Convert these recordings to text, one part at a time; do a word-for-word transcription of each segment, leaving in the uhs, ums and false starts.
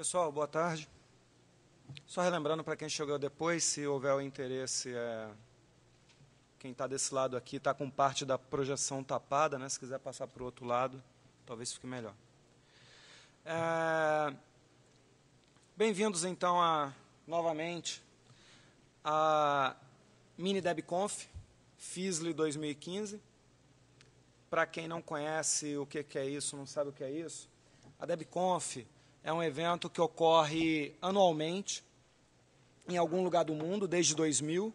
Pessoal, boa tarde. Só relembrando para quem chegou depois, se houver o interesse, é... quem está desse lado aqui está com parte da projeção tapada, né? Se quiser passar para o outro lado, talvez fique melhor. É... Bem-vindos, então, a, novamente, a MiniDebConf, F I S L dois mil e quinze. Para quem não conhece o que, que é isso, não sabe o que é isso, a DebConf é um evento que ocorre anualmente em algum lugar do mundo, desde dois mil.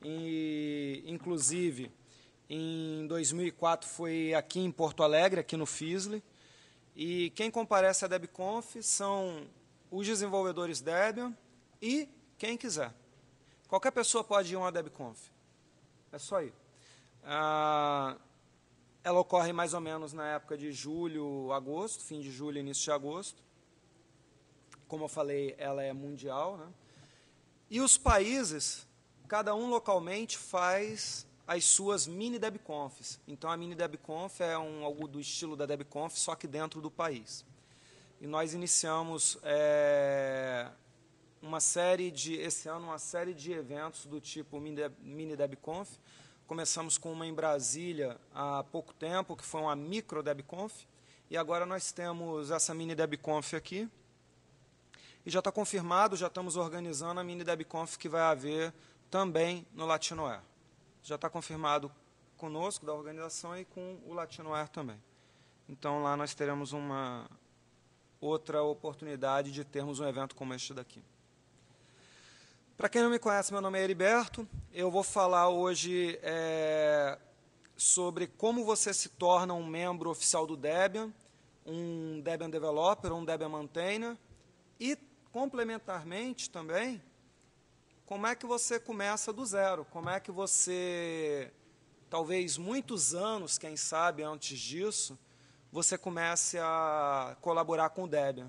E, inclusive, em dois mil e quatro foi aqui em Porto Alegre, aqui no F I S L. E quem comparece à DebConf são os desenvolvedores Debian e quem quiser. Qualquer pessoa pode ir a uma DebConf. É só ir. Ah, ela ocorre mais ou menos na época de julho, agosto, fim de julho, início de agosto. Como eu falei, ela é mundial, né? E os países, cada um localmente faz as suas mini-debconfs. Então, a mini-debconf é um, algo do estilo da debconf, só que dentro do país. E nós iniciamos é, uma série de, esse ano, uma série de eventos do tipo mini-debconf. Começamos com uma em Brasília há pouco tempo, que foi uma micro-debconf, e agora nós temos essa mini-debconf aqui, e já está confirmado, já estamos organizando a mini-debconf que vai haver também no Latinoware. Já está confirmado conosco, da organização, e com o Latinoware também. Então, lá nós teremos uma outra oportunidade de termos um evento como este daqui. Para quem não me conhece, meu nome é Eriberto. Eu vou falar hoje é, sobre como você se torna um membro oficial do Debian, um Debian Developer, um Debian Maintainer, e, complementarmente também, como é que você começa do zero, como é que você, talvez muitos anos, quem sabe, antes disso, você comece a colaborar com o Debian.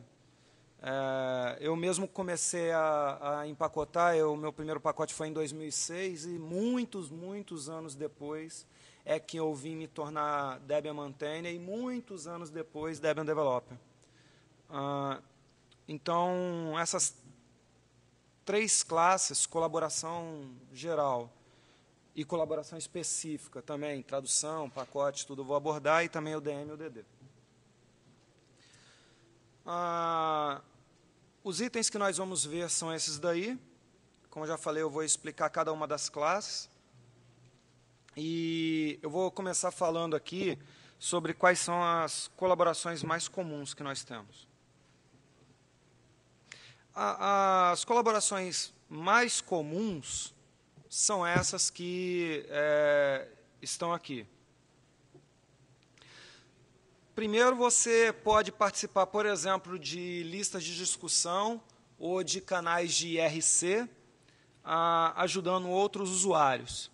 É, eu mesmo comecei a, a empacotar, o meu primeiro pacote foi em dois mil e seis, e muitos, muitos anos depois é que eu vim me tornar Debian Maintainer, e muitos anos depois Debian Developer. Ah, então, essas três classes, colaboração geral e colaboração específica também, tradução, pacote, tudo eu vou abordar, e também o D M e o D D. Ah, os itens que nós vamos ver são esses daí. Como eu já falei, eu vou explicar cada uma das classes. E eu vou começar falando aqui sobre quais são as colaborações mais comuns que nós temos. A, as colaborações mais comuns são essas que é, estão aqui. Primeiro, você pode participar, por exemplo, de listas de discussão ou de canais de I R C, ah, ajudando outros usuários.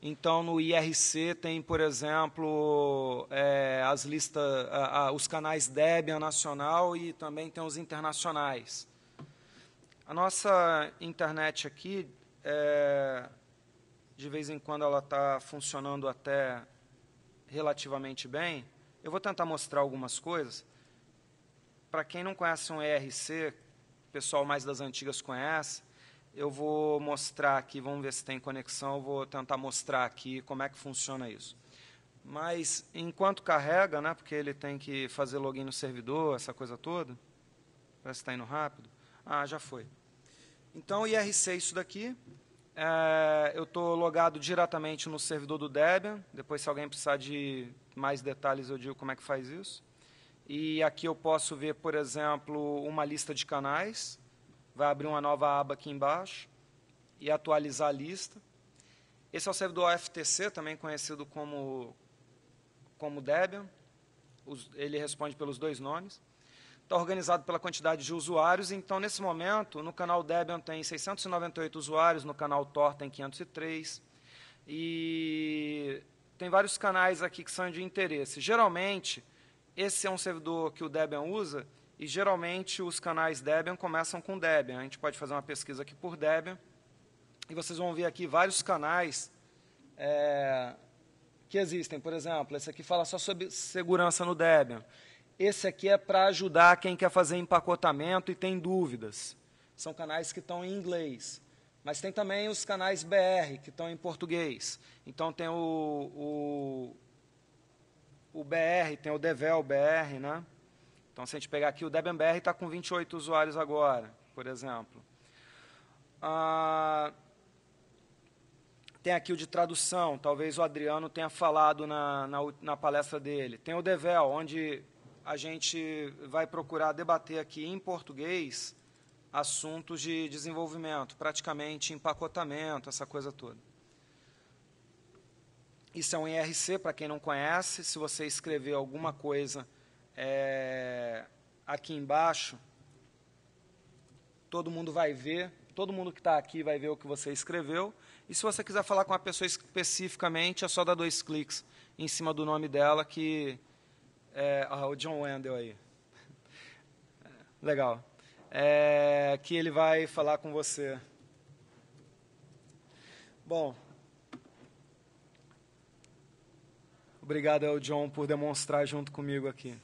Então, no I R C tem, por exemplo, é, as listas, ah, ah, os canais Debian nacional e também tem os internacionais. A nossa internet aqui, é, de vez em quando, ela está funcionando até relativamente bem. Eu vou tentar mostrar algumas coisas. Para quem não conhece um I R C, o pessoal mais das antigas conhece, eu vou mostrar aqui, vamos ver se tem conexão, eu vou tentar mostrar aqui como é que funciona isso. Mas, enquanto carrega, né, porque ele tem que fazer login no servidor, essa coisa toda, parece que está indo rápido. Ah, já foi. Então, I R C é isso daqui. É, eu estou logado diretamente no servidor do Debian. Depois, se alguém precisar de mais detalhes, eu digo como é que faz isso. E aqui eu posso ver, por exemplo, uma lista de canais. Vai abrir uma nova aba aqui embaixo e atualizar a lista. Esse é o servidor O F T C, também conhecido como, como Debian. Os, ele responde pelos dois nomes. Está organizado pela quantidade de usuários. Então, nesse momento, no canal Debian tem seiscentos e noventa e oito usuários, no canal Tor tem quinhentos e três. E tem vários canais aqui que são de interesse. Geralmente, esse é um servidor que o Debian usa, e geralmente os canais Debian começam com Debian. A gente pode fazer uma pesquisa aqui por Debian, e vocês vão ver aqui vários canais é, que existem. Por exemplo, esse aqui fala só sobre segurança no Debian. Esse aqui é para ajudar quem quer fazer empacotamento e tem dúvidas. São canais que estão em inglês. Mas tem também os canais B R, que estão em português. Então, tem o, o, o B R, tem o Devel B R, né? Então, se a gente pegar aqui, o Debian B R está com vinte e oito usuários agora, por exemplo. Ah, tem aqui o de tradução, talvez o Adriano tenha falado na, na, na palestra dele. Tem o Devel, onde a gente vai procurar debater aqui em português assuntos de desenvolvimento, praticamente empacotamento, essa coisa toda. Isso é um I R C, para quem não conhece. Se você escrever alguma coisa é, aqui embaixo, todo mundo vai ver, todo mundo que está aqui vai ver o que você escreveu. E se você quiser falar com uma pessoa especificamente, é só dar dois cliques em cima do nome dela, que é ah, o John Wendell aí. Legal. É, que ele vai falar com você. Bom, obrigado ao John por demonstrar junto comigo aqui.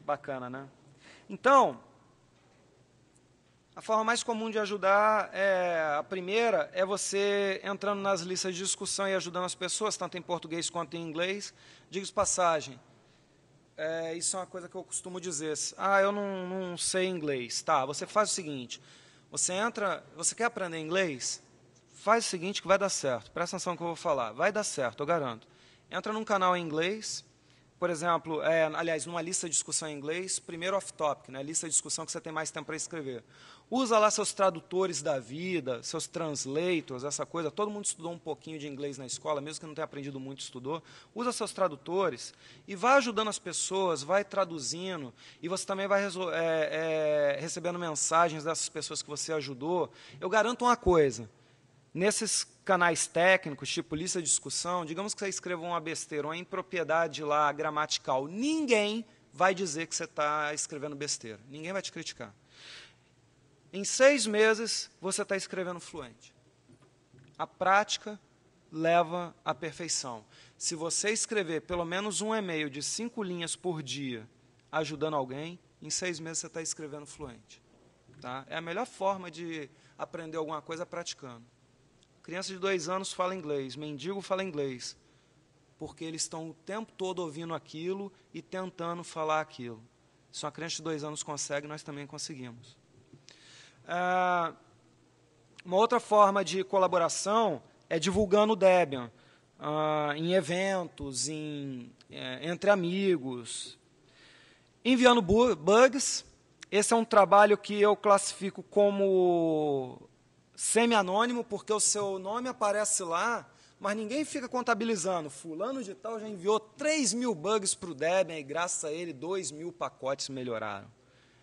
Bacana, né? Então, a forma mais comum de ajudar, é, a primeira, é você entrando nas listas de discussão e ajudando as pessoas, tanto em português quanto em inglês. Diga-se passagem. É, isso é uma coisa que eu costumo dizer. Ah, eu não, não sei inglês. Tá, você faz o seguinte, você entra, você quer aprender inglês? Faz o seguinte que vai dar certo. Presta atenção no que eu vou falar. Vai dar certo, eu garanto. Entra num canal em inglês, por exemplo, é, aliás, numa lista de discussão em inglês, primeiro off-topic, né, lista de discussão que você tem mais tempo para escrever. Usa lá seus tradutores da vida, seus translators, essa coisa. Todo mundo estudou um pouquinho de inglês na escola, mesmo que não tenha aprendido muito, estudou. Usa seus tradutores e vai ajudando as pessoas, vai traduzindo. E você também vai é, é, recebendo mensagens dessas pessoas que você ajudou. Eu garanto uma coisa. Nesses canais técnicos, tipo lista de discussão, digamos que você escreva uma besteira, uma impropriedade lá gramatical. Ninguém vai dizer que você está escrevendo besteira. Ninguém vai te criticar. Em seis meses, você está escrevendo fluente. A prática leva à perfeição. Se você escrever pelo menos um e-mail de cinco linhas por dia ajudando alguém, em seis meses você está escrevendo fluente. Tá? É a melhor forma de aprender alguma coisa praticando. Criança de dois anos fala inglês, mendigo fala inglês, porque eles estão o tempo todo ouvindo aquilo e tentando falar aquilo. Se uma criança de dois anos consegue, nós também conseguimos. Uh, uma outra forma de colaboração é divulgando o Debian, uh, em eventos, em, é, entre amigos, enviando bu bugs. Esse é um trabalho que eu classifico como semi-anônimo, porque o seu nome aparece lá, mas ninguém fica contabilizando. Fulano de tal já enviou três mil bugs para o Debian e, graças a ele, dois mil pacotes melhoraram.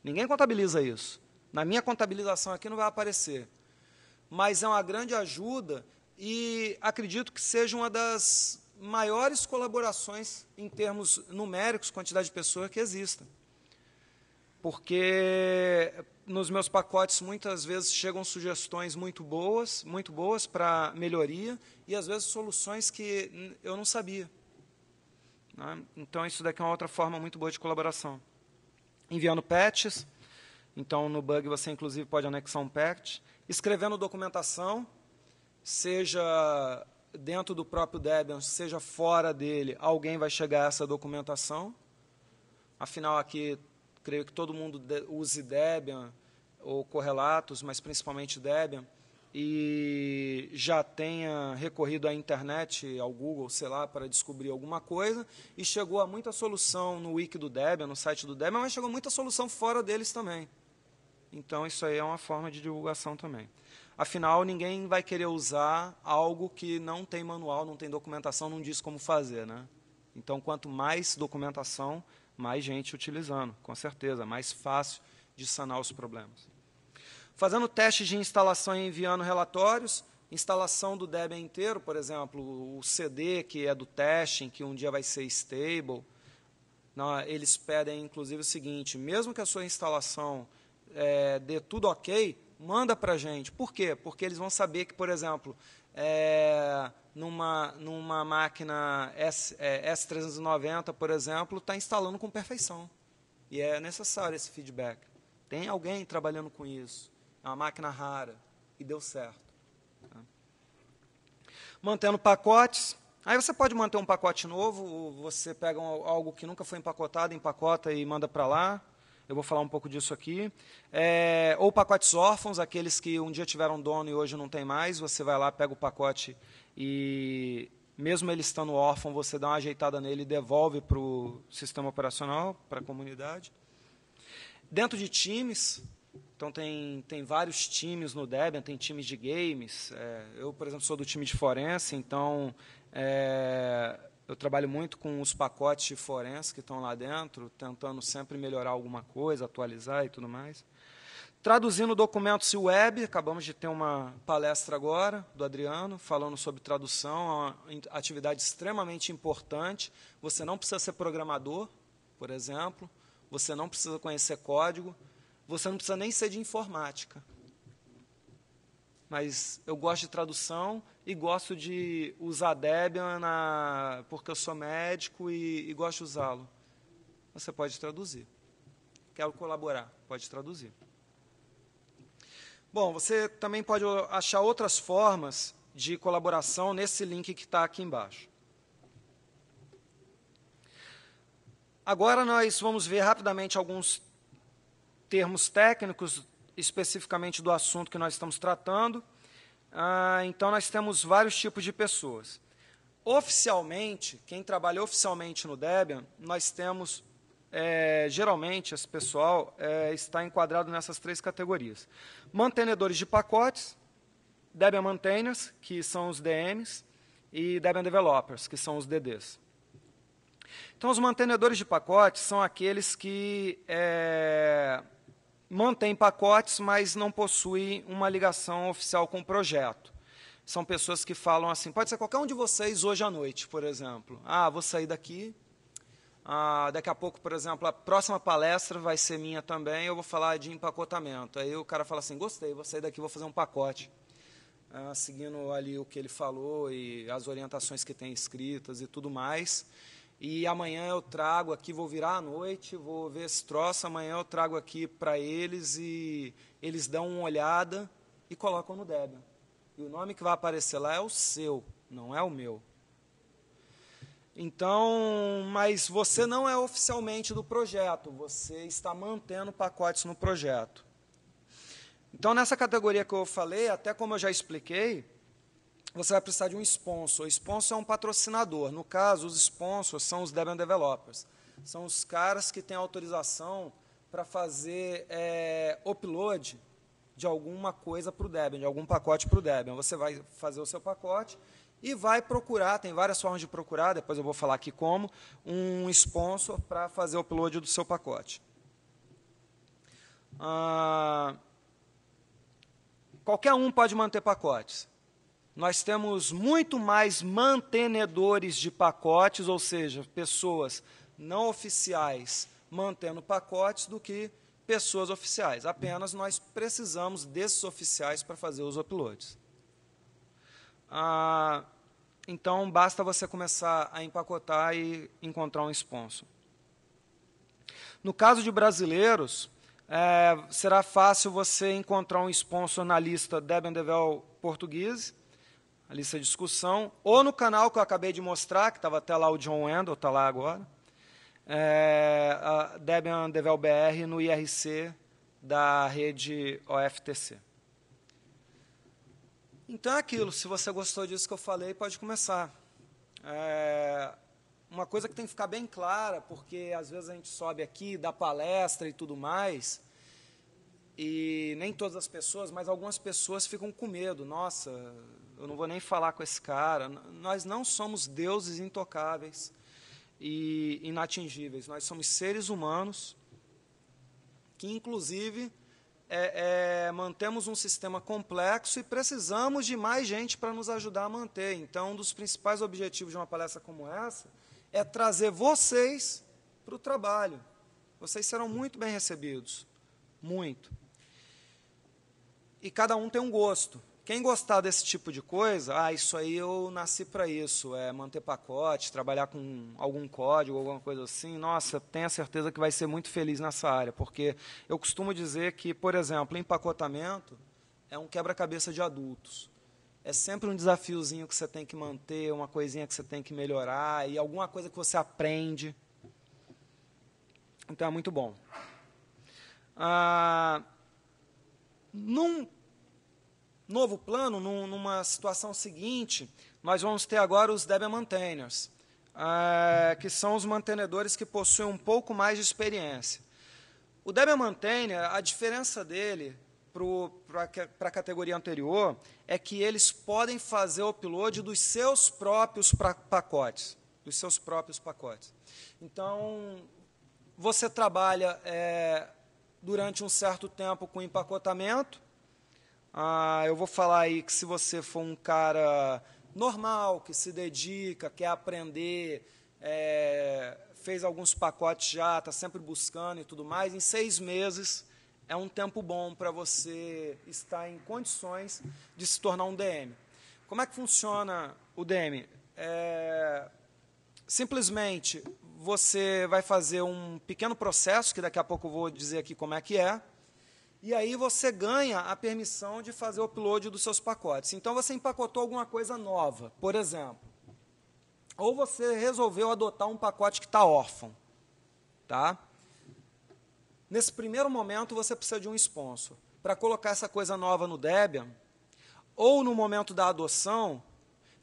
Ninguém contabiliza isso. Na minha contabilização aqui não vai aparecer. Mas é uma grande ajuda e acredito que seja uma das maiores colaborações em termos numéricos, quantidade de pessoas que exista. Porque nos meus pacotes muitas vezes chegam sugestões muito boas, muito boas para melhoria e às vezes soluções que eu não sabia. Então isso daqui é uma outra forma muito boa de colaboração. Enviando patches. Então, no bug, você, inclusive, pode anexar um patch. Escrevendo documentação, seja dentro do próprio Debian, seja fora dele, alguém vai chegar a essa documentação. Afinal, aqui, creio que todo mundo use Debian ou correlatos, mas principalmente Debian, e já tenha recorrido à internet, ao Google, sei lá, para descobrir alguma coisa, e chegou a muita solução no wiki do Debian, no site do Debian, mas chegou muita solução fora deles também. Então, isso aí é uma forma de divulgação também. Afinal, ninguém vai querer usar algo que não tem manual, não tem documentação, não diz como fazer, né? Então, quanto mais documentação, mais gente utilizando, com certeza, mais fácil de sanar os problemas. Fazendo testes de instalação e enviando relatórios, instalação do Debian inteiro, por exemplo, o C D, que é do testing, que um dia vai ser stable, não, eles pedem, inclusive, o seguinte, mesmo que a sua instalação É, dê tudo ok, manda para a gente. Por quê? Porque eles vão saber que, por exemplo, é, numa, numa máquina S, é, S trezentos e noventa, por exemplo, está instalando com perfeição. E é necessário esse feedback. Tem alguém trabalhando com isso. É uma máquina rara. E deu certo. Tá? Mantendo pacotes. Aí você pode manter um pacote novo, ou você pega um, algo que nunca foi empacotado, empacota e manda para lá. Eu vou falar um pouco disso aqui. É, ou pacotes órfãos, aqueles que um dia tiveram dono e hoje não tem mais. Você vai lá, pega o pacote e, mesmo ele estando órfão, você dá uma ajeitada nele e devolve para o sistema operacional, para a comunidade. Dentro de times... Então, tem, tem vários times no Debian, tem times de games. É, eu, por exemplo, sou do time de forense, então é, eu trabalho muito com os pacotes de forense que estão lá dentro, tentando sempre melhorar alguma coisa, atualizar e tudo mais. Traduzindo documentos e web, acabamos de ter uma palestra agora do Adriano, falando sobre tradução, é uma atividade extremamente importante. Você não precisa ser programador, por exemplo, você não precisa conhecer código, você não precisa nem ser de informática. Mas eu gosto de tradução e gosto de usar Debian na, porque eu sou médico e, e gosto de usá-lo. Você pode traduzir. Quero colaborar, pode traduzir. Bom, você também pode achar outras formas de colaboração nesse link que está aqui embaixo. Agora nós vamos ver rapidamente alguns termos técnicos, especificamente do assunto que nós estamos tratando. Ah, então, nós temos vários tipos de pessoas. Oficialmente, quem trabalha oficialmente no Debian, nós temos, é, geralmente, esse pessoal é, está enquadrado nessas três categorias. Mantenedores de pacotes, Debian Maintainers, que são os D Ms, e Debian Developers, que são os D Ds. Então, os mantenedores de pacotes são aqueles que... É, mantém pacotes, mas não possui uma ligação oficial com o projeto. São pessoas que falam assim, pode ser qualquer um de vocês hoje à noite, por exemplo. Ah, vou sair daqui, ah, daqui a pouco, por exemplo, a próxima palestra vai ser minha também, eu vou falar de empacotamento. Aí o cara fala assim, gostei, vou sair daqui, vou fazer um pacote. Ah, seguindo ali o que ele falou e as orientações que tem escritas e tudo mais. E amanhã eu trago aqui, vou virar à noite, vou ver esse troço, amanhã eu trago aqui para eles e eles dão uma olhada e colocam no Debian. E o nome que vai aparecer lá é o seu, não é o meu. Então, mas você não é oficialmente do projeto, você está mantendo pacotes no projeto. Então, nessa categoria que eu falei, até como eu já expliquei, você vai precisar de um sponsor. O sponsor é um patrocinador. No caso, os sponsors são os Debian Developers. São os caras que têm autorização para fazer é, upload de alguma coisa para o Debian, de algum pacote para o Debian. Você vai fazer o seu pacote e vai procurar, tem várias formas de procurar, depois eu vou falar aqui como, um sponsor para fazer o upload do seu pacote. Ah, qualquer um pode manter pacotes. Nós temos muito mais mantenedores de pacotes, ou seja, pessoas não oficiais mantendo pacotes do que pessoas oficiais. Apenas nós precisamos desses oficiais para fazer os uploads. Ah, então, basta você começar a empacotar e encontrar um sponsor. No caso de brasileiros, é, será fácil você encontrar um sponsor na lista Debian Devel Português, a lista de discussão, ou no canal que eu acabei de mostrar, que estava até lá o John Wendell, está lá agora, é, a Debian Devel B R no I R C da rede O F T C. Então é aquilo, se você gostou disso que eu falei, pode começar. É, uma coisa que tem que ficar bem clara, porque às vezes a gente sobe aqui, dá palestra e tudo mais, e nem todas as pessoas, mas algumas pessoas ficam com medo, nossa... eu não vou nem falar com esse cara, nós não somos deuses intocáveis e inatingíveis, nós somos seres humanos que, inclusive, é, é, mantemos um sistema complexo e precisamos de mais gente para nos ajudar a manter. Então, um dos principais objetivos de uma palestra como essa é trazer vocês para o trabalho. Vocês serão muito bem recebidos, muito. E cada um tem um gosto. Quem gostar desse tipo de coisa, ah, isso aí eu nasci para isso, é manter pacote, trabalhar com algum código, alguma coisa assim, nossa, tenho a certeza que vai ser muito feliz nessa área, porque eu costumo dizer que, por exemplo, empacotamento é um quebra-cabeça de adultos. É sempre um desafiozinho que você tem que manter, uma coisinha que você tem que melhorar, e alguma coisa que você aprende. Então, é muito bom. Ah, num novo plano, num, numa situação seguinte, nós vamos ter agora os Debian Maintainers, ah, que são os mantenedores que possuem um pouco mais de experiência. O Debian Maintainer, a diferença dele para a categoria anterior é que eles podem fazer o upload dos seus próprios pra, pacotes. Dos seus próprios pacotes. Então, você trabalha é, durante um certo tempo com empacotamento. Ah, eu vou falar aí que se você for um cara normal, que se dedica, quer aprender, é, fez alguns pacotes já, está sempre buscando e tudo mais, em seis meses é um tempo bom para você estar em condições de se tornar um D M. Como é que funciona o D M? É, simplesmente, você vai fazer um pequeno processo, que daqui a pouco eu vou dizer aqui como é que é, e aí você ganha a permissão de fazer o upload dos seus pacotes. Então, você empacotou alguma coisa nova, por exemplo. Ou você resolveu adotar um pacote que está órfão, tá? Nesse primeiro momento, você precisa de um sponsor para colocar essa coisa nova no Debian, ou no momento da adoção,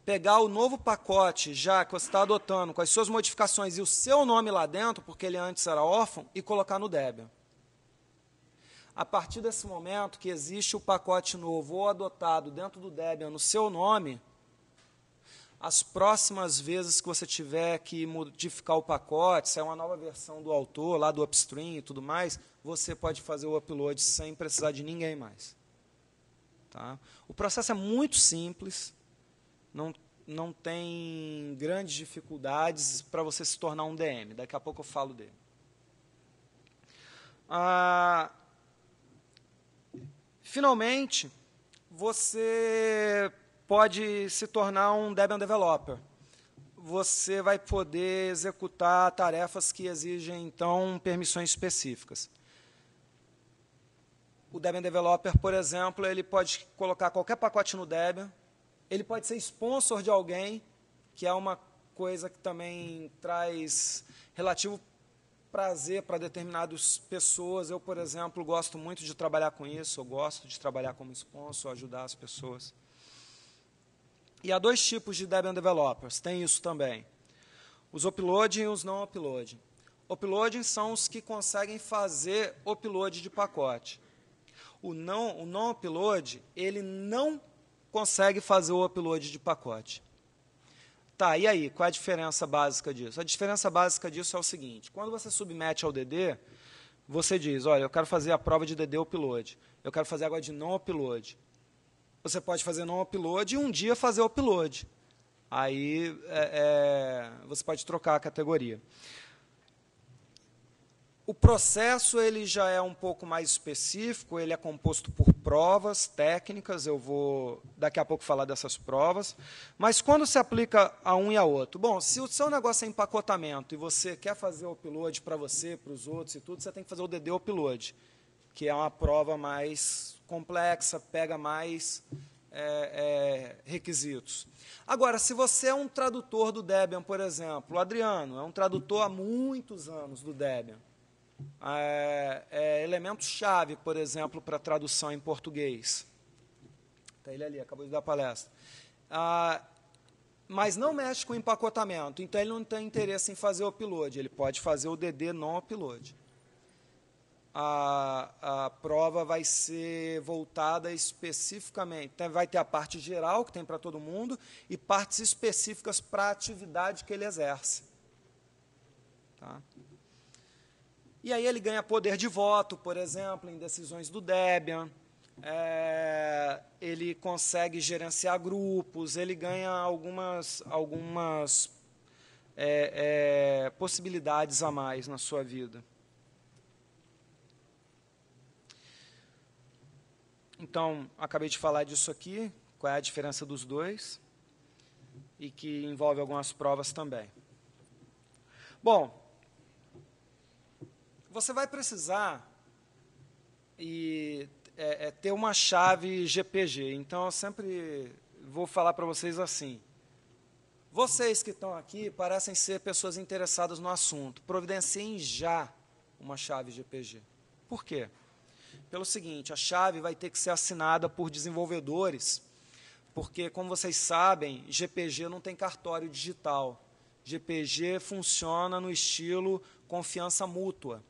pegar o novo pacote já que você está adotando com as suas modificações e o seu nome lá dentro, porque ele antes era órfão, e colocar no Debian. A partir desse momento que existe o pacote novo ou adotado dentro do Debian no seu nome, as próximas vezes que você tiver que modificar o pacote, se é uma nova versão do autor, lá do upstream e tudo mais, você pode fazer o upload sem precisar de ninguém mais. Tá? O processo é muito simples, não, não tem grandes dificuldades para você se tornar um D M. Daqui a pouco eu falo dele. Ah, finalmente, você pode se tornar um Debian Developer. Você vai poder executar tarefas que exigem, então, permissões específicas. O Debian Developer, por exemplo, ele pode colocar qualquer pacote no Debian, ele pode ser sponsor de alguém, que é uma coisa que também traz relativo prazer para determinadas pessoas. Eu, por exemplo, gosto muito de trabalhar com isso, eu gosto de trabalhar como sponsor, ajudar as pessoas. E há dois tipos de Debian Developers, tem isso também. Os uploading e os não uploading. Uploading são os que conseguem fazer upload de pacote. O não, o não upload, ele não consegue fazer o upload de pacote. Tá, e aí, qual é a diferença básica disso? A diferença básica disso é o seguinte, quando você submete ao D D, você diz, olha, eu quero fazer a prova de D D upload, eu quero fazer agora de não upload. Você pode fazer não upload e um dia fazer upload. Aí é, é, você pode trocar a categoria. O processo ele já é um pouco mais específico, ele é composto por provas técnicas, eu vou daqui a pouco falar dessas provas, mas quando se aplica a um e a outro? Bom, se o seu negócio é empacotamento e você quer fazer upload para você, para os outros e tudo, você tem que fazer o D D upload, que é uma prova mais complexa, pega mais é, é, requisitos. Agora, se você é um tradutor do Debian, por exemplo, o Adriano é um tradutor há muitos anos do Debian, é, é elemento-chave, por exemplo, para tradução em português. Está ele ali, acabou de dar palestra. Ah, mas não mexe com empacotamento, então ele não tem interesse em fazer o upload, ele pode fazer o D D não upload. A, a prova vai ser voltada especificamente, vai ter a parte geral, que tem para todo mundo, e partes específicas para a atividade que ele exerce. Tá? E aí ele ganha poder de voto, por exemplo, em decisões do Debian, é, ele consegue gerenciar grupos, ele ganha algumas, algumas é, é, possibilidades a mais na sua vida. Então, acabei de falar disso aqui, qual é a diferença dos dois, e que envolve algumas provas também. Bom, você vai precisar e, é, é, ter uma chave G P G. Então, eu sempre vou falar para vocês assim. Vocês que estão aqui parecem ser pessoas interessadas no assunto. Providenciem já uma chave G P G. Por quê? Pelo seguinte, a chave vai ter que ser assinada por desenvolvedores, porque, como vocês sabem, G P G não tem cartório digital. G P G funciona no estilo confiança mútua.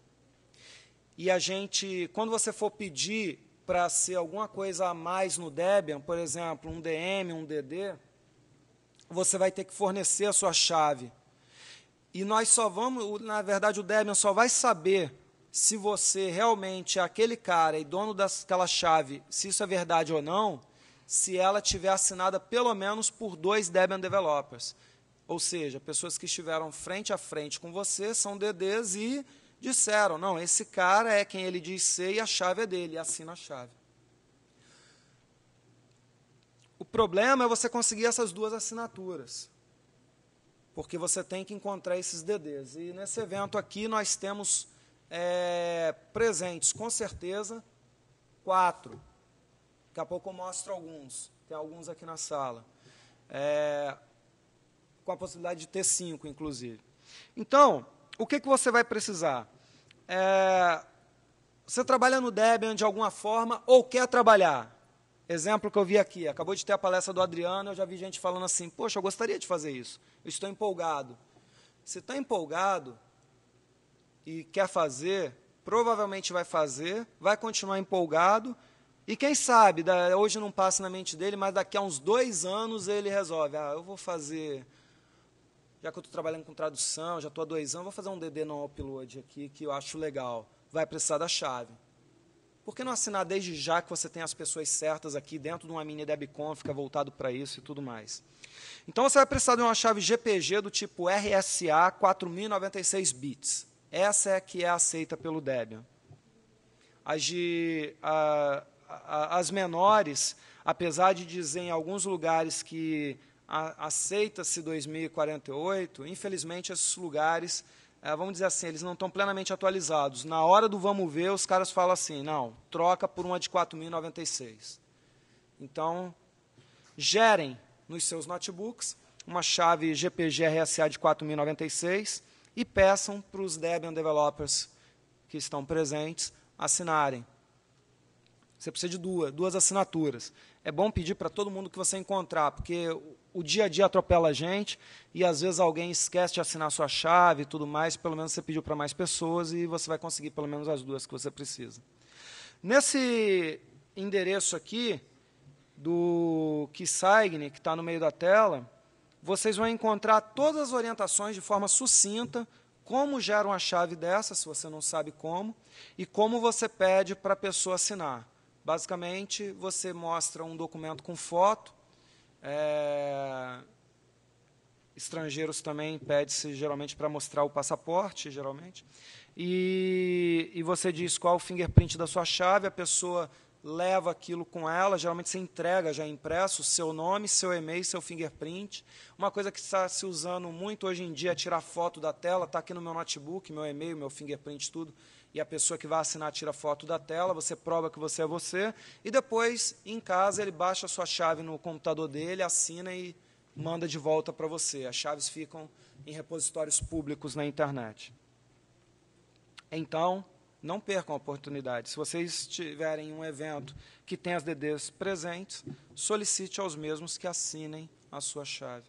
E a gente, quando você for pedir para ser alguma coisa a mais no Debian, por exemplo, um D M, um D D, você vai ter que fornecer a sua chave. E nós só vamos, na verdade, o Debian só vai saber se você realmente é aquele cara e dono daquela chave, se isso é verdade ou não, se ela tiver assinada pelo menos por dois Debian Developers. Ou seja, pessoas que estiveram frente a frente com você, são D Ds e disseram, não, esse cara é quem ele diz ser e a chave é dele, e assina a chave. O problema é você conseguir essas duas assinaturas, porque você tem que encontrar esses D Ds. E nesse evento aqui nós temos é, presentes, com certeza, quatro. Daqui a pouco eu mostro alguns. Tem alguns aqui na sala. É, com a possibilidade de ter cinco, inclusive. Então, o que, que você vai precisar? É, você trabalha no Debian de alguma forma ou quer trabalhar? Exemplo que eu vi aqui, acabou de ter a palestra do Adriano, eu já vi gente falando assim, poxa, eu gostaria de fazer isso, eu estou empolgado. Se está empolgado e quer fazer, provavelmente vai fazer, vai continuar empolgado, e quem sabe, hoje não passa na mente dele, mas daqui a uns dois anos ele resolve, ah, eu vou fazer, já que eu estou trabalhando com tradução, já estou há dois anos, vou fazer um D D no upload aqui, que eu acho legal, vai precisar da chave. Por que não assinar desde já que você tem as pessoas certas aqui dentro de uma MiniDebConf, fica voltado para isso e tudo mais. Então, você vai precisar de uma chave G P G do tipo R S A quatro mil e noventa e seis bits. Essa é que é aceita pelo Debian. As, de, a, a, as menores, apesar de dizer em alguns lugares que aceita-se dois mil e quarenta e oito, infelizmente, esses lugares... É, vamos dizer assim, eles não estão plenamente atualizados. Na hora do vamos ver, os caras falam assim, não, troca por uma de quatro mil e noventa e seis. Então, gerem nos seus notebooks uma chave G P G R S A de quatro mil e noventa e seis e peçam para os Debian Developers que estão presentes assinarem. Você precisa de duas, duas assinaturas. É bom pedir para todo mundo que você encontrar, porque o dia a dia atropela a gente e, às vezes, alguém esquece de assinar sua chave e tudo mais. Pelo menos você pediu para mais pessoas e você vai conseguir pelo menos as duas que você precisa. Nesse endereço aqui, do Keysign, que está no meio da tela, vocês vão encontrar todas as orientações de forma sucinta, como gera uma chave dessa, se você não sabe como, e como você pede para a pessoa assinar. Basicamente, você mostra um documento com foto. É, estrangeiros também pede-se, geralmente, para mostrar o passaporte, geralmente. E, e você diz qual o fingerprint da sua chave, a pessoa leva aquilo com ela, geralmente você entrega já impresso, seu nome, seu e-mail, seu fingerprint. Uma coisa que está se usando muito hoje em dia é tirar foto da tela, está aqui no meu notebook, meu e-mail, meu fingerprint, tudo. E a pessoa que vai assinar tira foto da tela, você prova que você é você, e depois, em casa, ele baixa a sua chave no computador dele, assina e manda de volta para você. As chaves ficam em repositórios públicos na internet. Então, não percam a oportunidade. Se vocês tiverem um evento que tem as D Ds presentes, solicite aos mesmos que assinem a sua chave.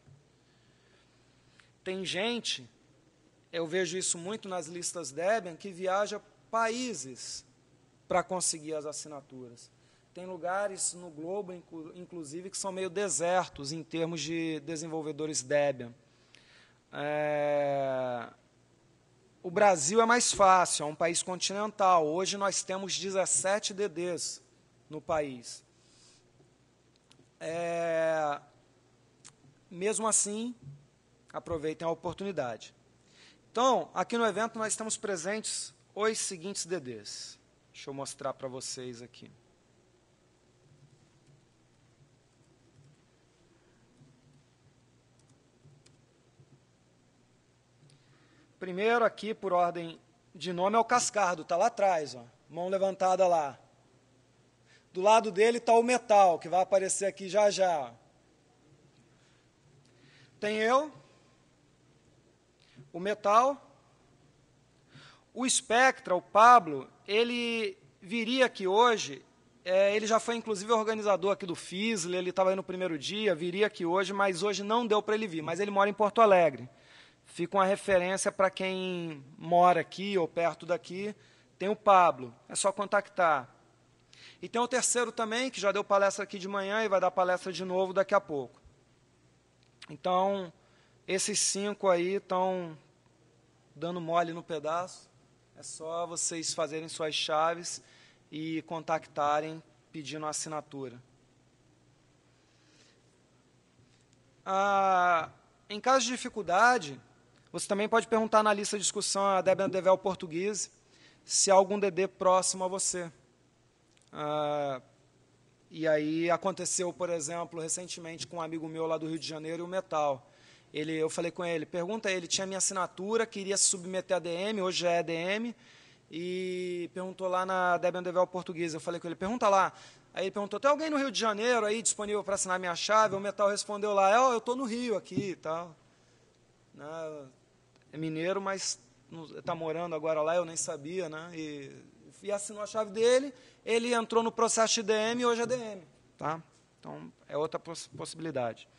Tem gente... Eu vejo isso muito nas listas Debian, que viaja países para conseguir as assinaturas. Tem lugares no globo, inclusive, que são meio desertos em termos de desenvolvedores Debian. É... O Brasil é mais fácil, é um país continental. Hoje nós temos dezessete D Ds no país. É... Mesmo assim, aproveitem a oportunidade. Então, aqui no evento nós estamos presentes os seguintes D Ds. Deixa eu mostrar para vocês aqui. Primeiro aqui, por ordem de nome, é o Cascardo, está lá atrás, ó, mão levantada lá. Do lado dele está o Metal, que vai aparecer aqui já já. Tem eu, o Metal, o Spectra, o Pablo, ele viria aqui hoje, é, ele já foi inclusive organizador aqui do F I S L, ele estava aí no primeiro dia, viria aqui hoje, mas hoje não deu para ele vir, mas ele mora em Porto Alegre. Fica uma referência para quem mora aqui ou perto daqui, tem o Pablo, é só contactar. E tem o terceiro também, que já deu palestra aqui de manhã e vai dar palestra de novo daqui a pouco. Então, esses cinco aí estão dando mole no pedaço, é só vocês fazerem suas chaves e contactarem pedindo a assinatura. Ah, em caso de dificuldade, você também pode perguntar na lista de discussão a Debian Devel Português se há algum D D próximo a você. Ah, e aí aconteceu, por exemplo, recentemente com um amigo meu lá do Rio de Janeiro, o Metal. Ele, eu falei com ele, pergunta, ele tinha minha assinatura, queria se submeter a D M, hoje já é D M, e perguntou lá na Debian Devel Português. Eu falei com ele, pergunta lá. Aí ele perguntou, tem alguém no Rio de Janeiro aí disponível para assinar minha chave? O Metal respondeu lá, é, eu estou no Rio aqui e tal. Né? É mineiro, mas está morando agora lá, eu nem sabia, né? E... e assinou a chave dele, ele entrou no processo de D M e hoje é D M. Tá? Então, é outra poss possibilidade.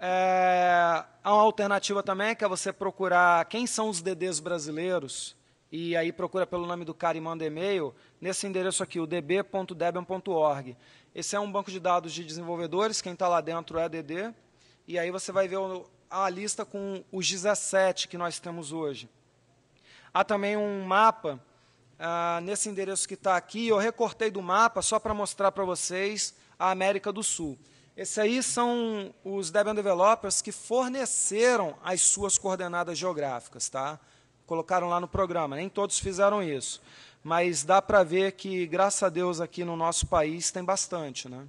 É, há uma alternativa também, que é você procurar quem são os D Ds brasileiros, e aí procura pelo nome do cara e manda e-mail, nesse endereço aqui, o d b ponto debian ponto org. Esse é um banco de dados de desenvolvedores, quem está lá dentro é D D, e aí você vai ver o, a lista com os dezessete que nós temos hoje. Há também um mapa, ah, nesse endereço que está aqui, eu recortei do mapa só para mostrar para vocês a América do Sul. Esses aí são os Debian Developers que forneceram as suas coordenadas geográficas, tá? Colocaram lá no programa, nem todos fizeram isso. Mas dá para ver que, graças a Deus, aqui no nosso país tem bastante, né?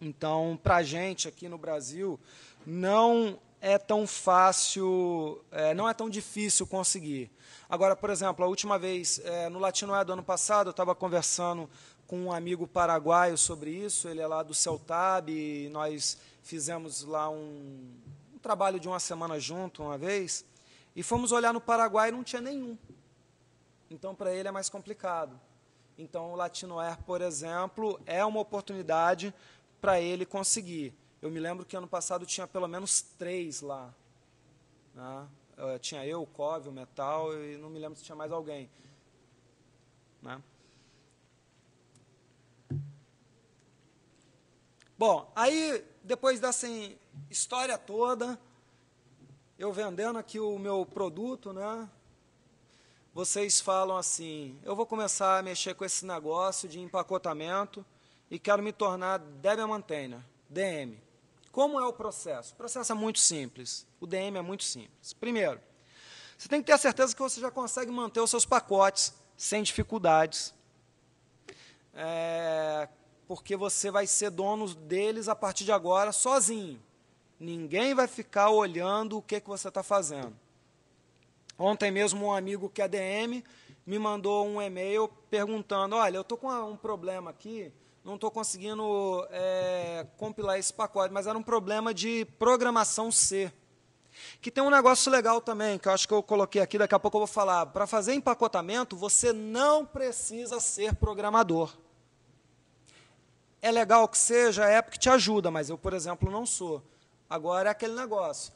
Então, para a gente aqui no Brasil, não... é tão fácil, é, não é tão difícil conseguir. Agora, por exemplo, a última vez, é, no Latinoware do ano passado, eu estava conversando com um amigo paraguaio sobre isso, ele é lá do Celtab, e nós fizemos lá um, um trabalho de uma semana junto, uma vez, e fomos olhar no Paraguai e não tinha nenhum. Então, para ele é mais complicado. Então, o Latinoware, por exemplo, é uma oportunidade para ele conseguir. Eu me lembro que ano passado tinha pelo menos três lá. Né? Eu, tinha eu, o Cove, o Metal, e não me lembro se tinha mais alguém. Né? Bom, aí, depois dessa história toda, eu vendendo aqui o meu produto, né? Vocês falam assim, eu vou começar a mexer com esse negócio de empacotamento e quero me tornar Debian Maintainer, D M. Como é o processo? O processo é muito simples. O D M é muito simples. Primeiro, você tem que ter a certeza que você já consegue manter os seus pacotes sem dificuldades, é, porque você vai ser dono deles a partir de agora sozinho. Ninguém vai ficar olhando o que, que você está fazendo. Ontem mesmo um amigo que é D M me mandou um e-mail perguntando, olha, eu estou com um problema aqui, não estou conseguindo é, compilar esse pacote, mas era um problema de programação C. Que tem um negócio legal também, que eu acho que eu coloquei aqui, daqui a pouco eu vou falar. Para fazer empacotamento, você não precisa ser programador. É legal que seja, é porque te ajuda, mas eu, por exemplo, não sou. Agora é aquele negócio.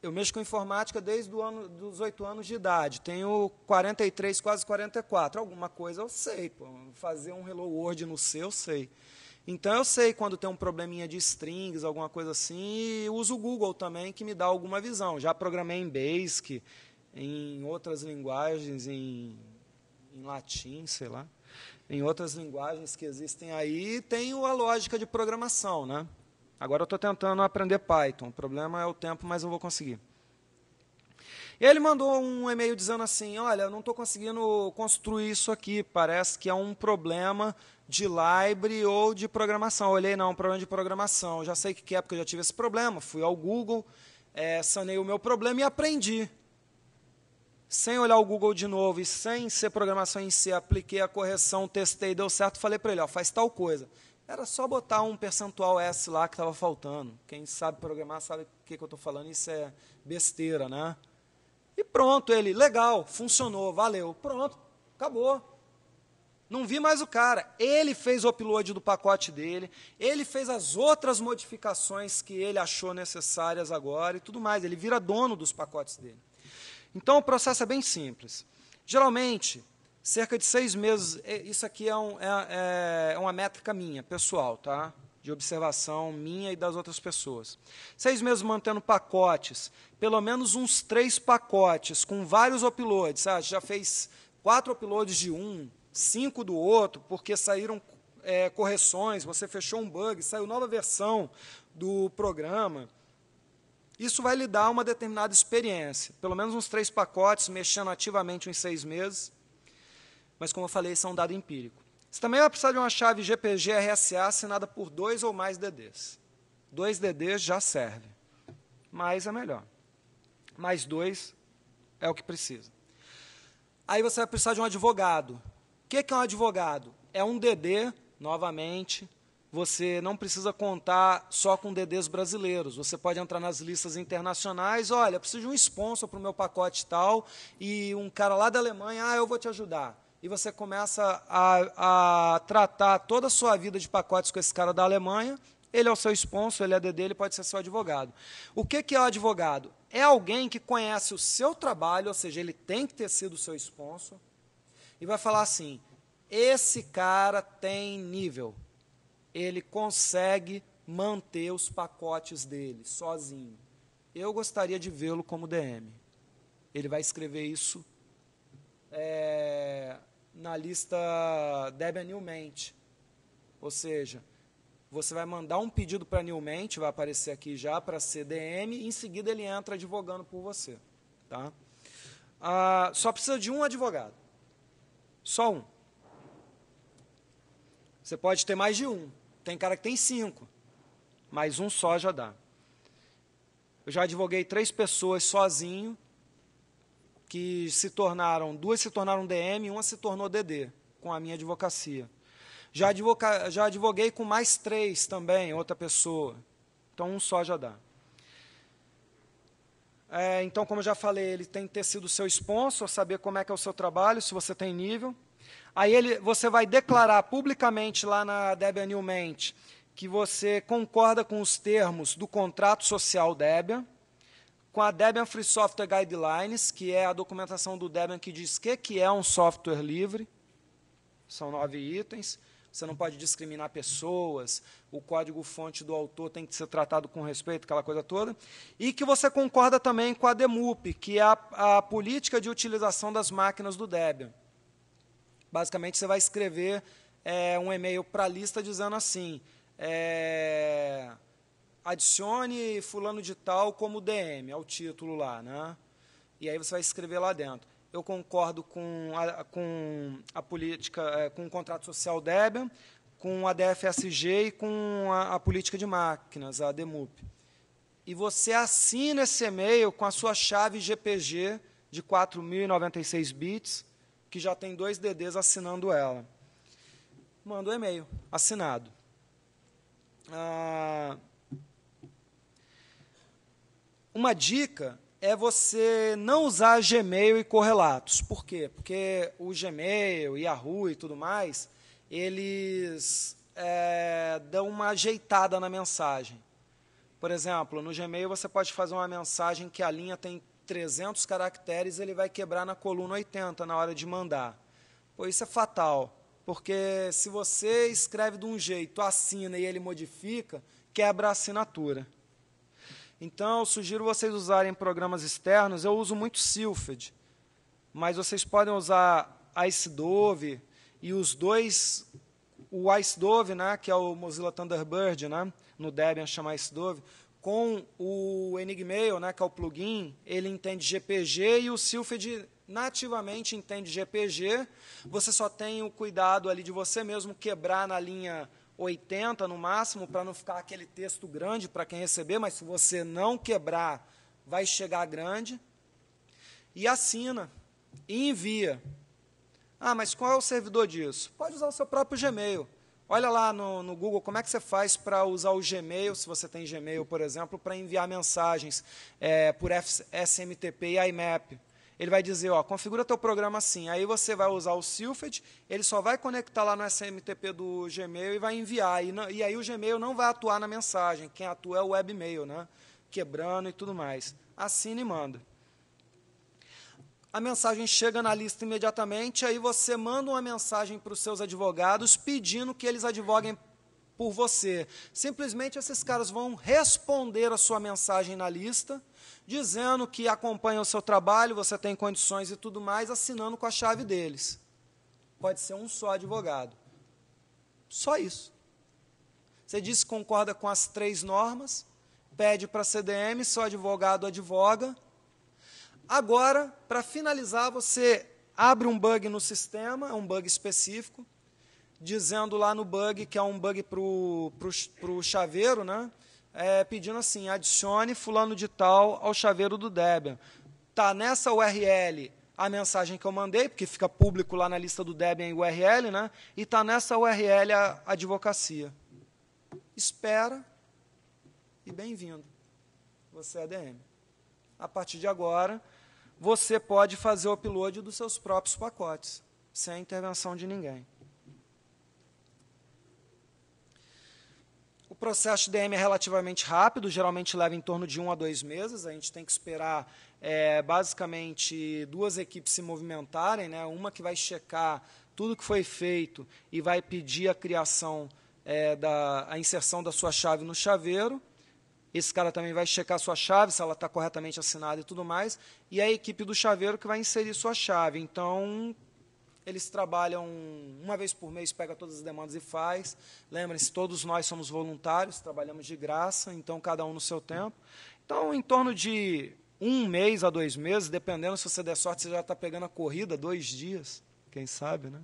Eu mexo com informática desde o ano, dos oito anos de idade. Tenho quarenta e três, quase quarenta e quatro. Alguma coisa eu sei. Pô. Fazer um Hello World no C, eu sei. Então, eu sei quando tem um probleminha de strings, alguma coisa assim. E uso o Google também, que me dá alguma visão. Já programei em Basic, em outras linguagens, em, em latim, sei lá. Em outras linguagens que existem aí. Tenho a lógica de programação, né? Agora eu estou tentando aprender Python. O problema é o tempo, mas eu vou conseguir. E ele mandou um e-mail dizendo assim, olha, eu não estou conseguindo construir isso aqui, parece que é um problema de library ou de programação. Eu olhei, não, um problema de programação. Eu já sei o que é, porque eu já tive esse problema. Fui ao Google, é, sanei o meu problema e aprendi. Sem olhar o Google de novo e sem ser programação em C, apliquei a correção, testei, deu certo, falei para ele, ó, faz tal coisa. Era só botar um percentual S lá que estava faltando. Quem sabe programar sabe o que, que eu estou falando, isso é besteira, né? E pronto, ele, legal, funcionou, valeu, pronto, acabou. Não vi mais o cara. Ele fez o upload do pacote dele, ele fez as outras modificações que ele achou necessárias agora e tudo mais. Ele vira dono dos pacotes dele. Então, o processo é bem simples. Geralmente, cerca de seis meses, isso aqui é, um, é, é uma métrica minha, pessoal, tá? De observação minha e das outras pessoas. Seis meses mantendo pacotes, pelo menos uns três pacotes, com vários uploads. Ah, já fez quatro uploads de um, cinco do outro, porque saíram é, correções, você fechou um bug, saiu nova versão do programa. Isso vai lhe dar uma determinada experiência. Pelo menos uns três pacotes, mexendo ativamente uns seis meses. Mas, como eu falei, isso é um dado empírico. Você também vai precisar de uma chave G P G R S A assinada por dois ou mais D Ds. Dois D Ds já serve. Mais é melhor. Mais dois é o que precisa. Aí você vai precisar de um advogado. O que é um advogado? É um D D, novamente... Você não precisa contar só com D Ds brasileiros. Você pode entrar nas listas internacionais. Olha, preciso de um sponsor para o meu pacote tal, e um cara lá da Alemanha, ah, eu vou te ajudar. E você começa a, a tratar toda a sua vida de pacotes com esse cara da Alemanha. Ele é o seu sponsor, ele é D D, ele pode ser seu advogado. O que que é o advogado? É alguém que conhece o seu trabalho, ou seja, ele tem que ter sido o seu sponsor, e vai falar assim, esse cara tem nível. Ele consegue manter os pacotes dele sozinho. Eu gostaria de vê-lo como D M. Ele vai escrever isso é, na lista Debian NewMaint. Ou seja, você vai mandar um pedido para NewMaint, vai aparecer aqui já, para ser D M, e em seguida ele entra advogando por você. Tá? Ah, só precisa de um advogado. Só um. Você pode ter mais de um. Tem cara que tem cinco, mas um só já dá. Eu já advoguei três pessoas sozinho, que se tornaram, duas se tornaram D M, uma se tornou D D, com a minha advocacia. Já, advoca, já advoguei com mais três também, outra pessoa. Então, um só já dá. É, então, como eu já falei, ele tem que ter sido seu sponsor, saber como é que é o seu trabalho, se você tem nível. Aí ele, você vai declarar publicamente lá na Debian NewMaint que você concorda com os termos do contrato social Debian, com a Debian Free Software Guidelines, que é a documentação do Debian que diz que, que é um software livre. São nove itens. Você não pode discriminar pessoas, o código-fonte do autor tem que ser tratado com respeito, aquela coisa toda. E que você concorda também com a D M U P, que é a, a política de utilização das máquinas do Debian. Basicamente, você vai escrever é, um e-mail para a lista dizendo assim, é, adicione fulano de tal como D M, é o título lá, né? E aí você vai escrever lá dentro. Eu concordo com a, com a política, é, com o contrato social Debian, com a D F S G e com a, a política de máquinas, a D M U P. E você assina esse e-mail com a sua chave G P G de quatro mil e noventa e seis bits, que já tem dois D Ds assinando ela. Manda o um e-mail, assinado. Ah, uma dica é você não usar Gmail e correlatos. Por quê? Porque o Gmail, Yahoo e tudo mais, eles é, dão uma ajeitada na mensagem. Por exemplo, no Gmail você pode fazer uma mensagem que a linha tem trezentos caracteres, ele vai quebrar na coluna oitenta na hora de mandar. Pô, isso é fatal, porque se você escreve de um jeito, assina e ele modifica, quebra a assinatura. Então, eu sugiro vocês usarem programas externos, eu uso muito Sylpheed, mas vocês podem usar IceDove e os dois, o IceDove, né, que é o Mozilla Thunderbird, né, no Debian chama IceDove, com o Enigmail, né, que é o plugin, ele entende G P G e o Sylpheed nativamente entende G P G. Você só tem o cuidado ali de você mesmo quebrar na linha oitenta no máximo, para não ficar aquele texto grande para quem receber, mas se você não quebrar vai chegar grande, e assina, e envia. Ah, mas qual é o servidor disso? Pode usar o seu próprio Gmail. Olha lá no, no Google como é que você faz para usar o Gmail, se você tem Gmail, por exemplo, para enviar mensagens é, por S M T P e I M A P. Ele vai dizer, ó, configura teu programa assim. Aí você vai usar o Sylpheed, ele só vai conectar lá no S M T P do Gmail e vai enviar. E, não, e aí o Gmail não vai atuar na mensagem. Quem atua é o webmail, né? Quebrando e tudo mais. Assina e manda. A mensagem chega na lista imediatamente, aí você manda uma mensagem para os seus advogados pedindo que eles advoguem por você. Simplesmente esses caras vão responder a sua mensagem na lista, dizendo que acompanha o seu trabalho, você tem condições e tudo mais, assinando com a chave deles. Pode ser um só advogado. Só isso. Você diz que concorda com as três normas, pede para a C D M, seu advogado advoga. Agora, para finalizar, você abre um bug no sistema, é um bug específico, dizendo lá no bug, que é um bug para o chaveiro, né? É, pedindo assim, adicione fulano de tal ao chaveiro do Debian. Tá nessa U R L a mensagem que eu mandei, porque fica público lá na lista do Debian U R L, né? E tá nessa U R L a advocacia. Espera e bem-vindo. Você é D M. A partir de agora, você pode fazer o upload dos seus próprios pacotes, sem a intervenção de ninguém. O processo de D M é relativamente rápido, geralmente leva em torno de um a dois meses, a gente tem que esperar é, basicamente duas equipes se movimentarem, né? Uma que vai checar tudo que foi feito e vai pedir a criação, é, da, a inserção da sua chave no chaveiro. Esse cara também vai checar sua chave, se ela está corretamente assinada e tudo mais, e a equipe do chaveiro que vai inserir sua chave. Então, eles trabalham uma vez por mês, pega todas as demandas e faz. Lembrem-se, todos nós somos voluntários, trabalhamos de graça, então cada um no seu tempo. Então, em torno de um mês a dois meses, dependendo, se você der sorte, você já está pegando a corrida, dois dias, quem sabe, né?